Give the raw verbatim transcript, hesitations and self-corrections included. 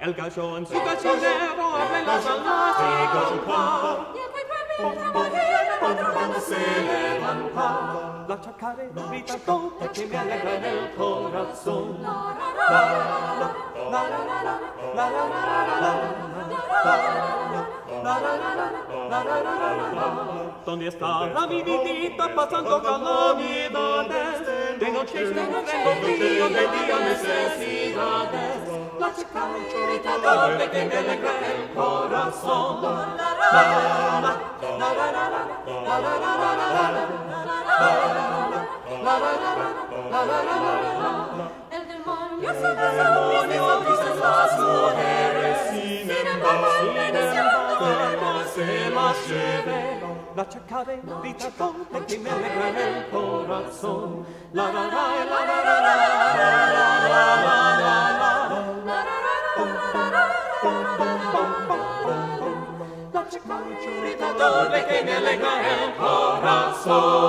El cachón, su cachón debo apelarse más y cantar. Y el cuerpo de la mujer, otro cuando se levanta. La chacaré, grita tonta que me alegra en el corazón. ¿Dónde está la vidita pasando calamidades? De noche, de noche, de día, de día necesidades. La chacarita doble que me alegra el corazón. El demonio se deshace las mujeres. Sin embargo, se las lleve. La chacaré, grita tonta que me alegra el corazón. La la la la la la la la la la la la